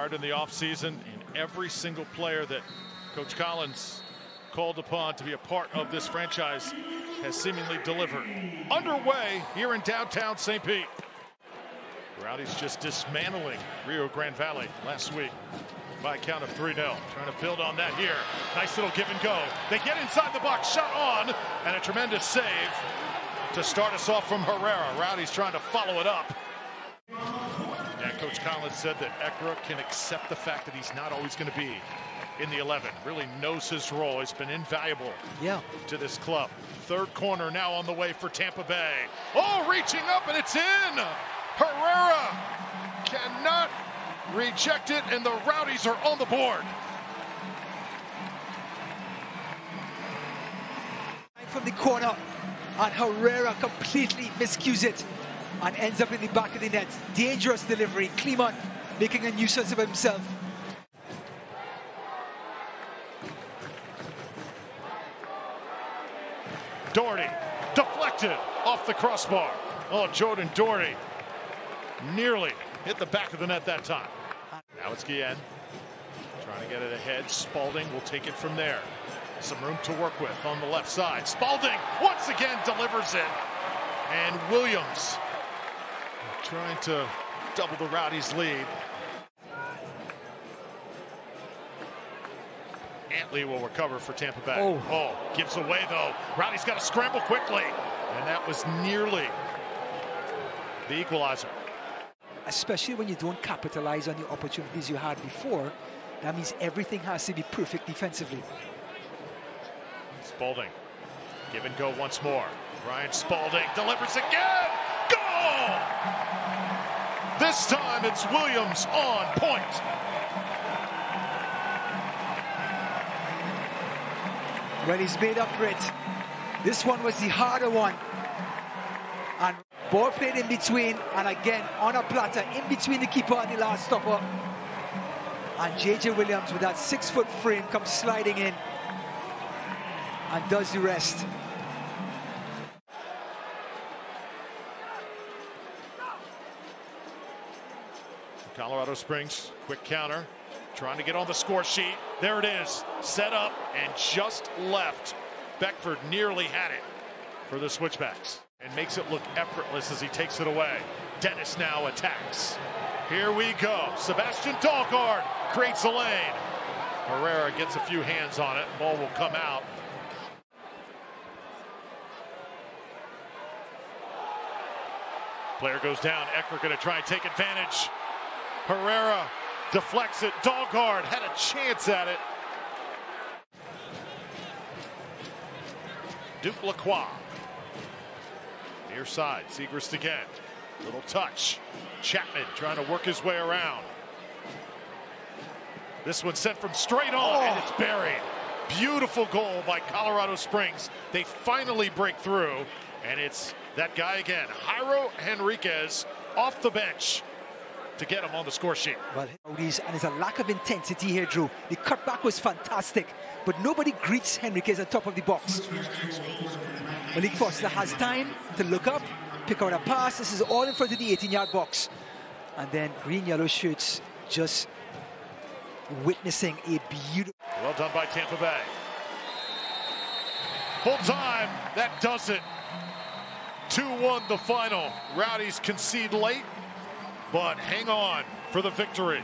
hard in the offseason, and every single player that Coach Collins called upon to be a part of this franchise has seemingly delivered. Underway here in downtown St. Pete. Rowdies just dismantling Rio Grande Valley last week by a count of 3-0. Trying to build on that here. Nice little give and go. They get inside the box, shot on, and a tremendous save to start us off from Herrera. Rowdies trying to follow it up. Yeah, Coach Collins said that Ekra can accept the fact that he's not always going to be in the 11. Really knows his role. He's been invaluable to this club. Third corner now on the way for Tampa Bay. Oh, reaching up, and it's in! Herrera cannot reject it, and the Rowdies are on the board. From the corner, and Herrera completely miscues it and ends up in the back of the net. Dangerous delivery. Clement making a nuisance of himself. Doherty deflected off the crossbar. Oh, Jordan Doherty nearly hit the back of the net that time. Now it's Guillen trying to get it ahead. Spaulding will take it from there. Some room to work with on the left side. Spaulding once again delivers it. And Williams trying to double the Rowdies' lead. Antley will recover for Tampa Bay. Oh, gives away though. Rowdies got to scramble quickly. And that was nearly the equalizer. Especially when you don't capitalize on the opportunities you had before, that means everything has to be perfect defensively. Spaulding, give and go once more. Brian Spaulding delivers again. Goal! This time it's Williams on point. Well, he's made up for it. This one was the harder one. And ball played in between, and again on a platter in between the keeper and the last stopper. And JJ Williams with that 6-foot frame comes sliding in and does the rest. Colorado Springs, quick counter, trying to get on the score sheet. There it is, set up and just left. Beckford nearly had it for the Switchbacks. And makes it look effortless as he takes it away. Dennis now attacks. Here we go. Sebastian Dahlgard creates a lane. Herrera gets a few hands on it. Ball will come out. Player goes down. Ekra going to try and take advantage. Herrera deflects it. Dahlgard had a chance at it. Duke Lacroix. Near side, Segrist again. Little touch. Chapman trying to work his way around. This one sent from straight on, and it's buried. Beautiful goal by Colorado Springs. They finally break through, and it's that guy again. Jairo Henriquez off the bench to get him on the score sheet. Well, and there's a lack of intensity here, Drew. The cutback was fantastic, but nobody greets Henriquez at top of the box. Malik Foster has time to look up, pick out a pass. This is all in front of the 18-yard box. And then green-yellow shirts just witnessing a beautiful... Well done by Tampa Bay. Full time, that does it. 2-1 the final. Rowdies concede late, but hang on for the victory.